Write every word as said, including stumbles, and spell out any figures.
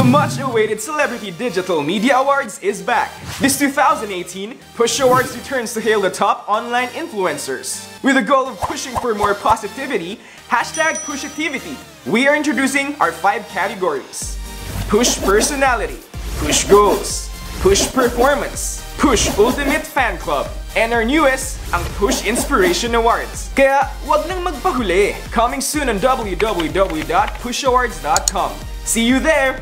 The much-awaited Celebrity Digital Media Awards is back. This two thousand eighteen, PUSH Awards returns to hail the top online influencers. With the goal of pushing for more positivity, hashtag PUSHACTIVITY, we are introducing our five categories. PUSH personality, PUSH goals, PUSH performance, PUSH ultimate fan club, and our newest, ang PUSH Inspiration Awards. Kaya wag nang magpahuli. Coming soon on w w w dot push awards dot com. See you there!